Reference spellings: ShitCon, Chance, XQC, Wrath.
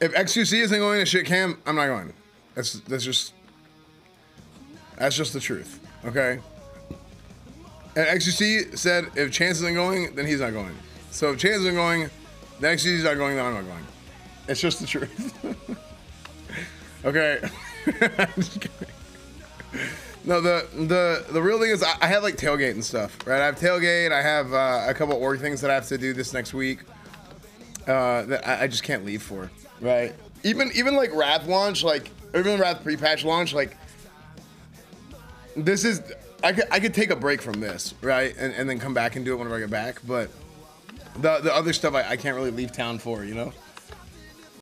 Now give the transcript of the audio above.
If XQC isn't going to ShitCon, I'm not going. That's just the truth. Okay. And XQC said if Chance isn't going, then he's not going. So if Chance isn't going, then XQC's not going, then I'm not going. It's just the truth. Okay. No, the real thing is I have like tailgate and stuff, right? I have tailgate. I have a couple org things that I have to do this next week that I just can't leave for, right? Even like Wrath launch, like even Wrath pre-patch launch, like this is I could take a break from this, right? And then come back and do it whenever I get back. But the other stuff I can't really leave town for, you know.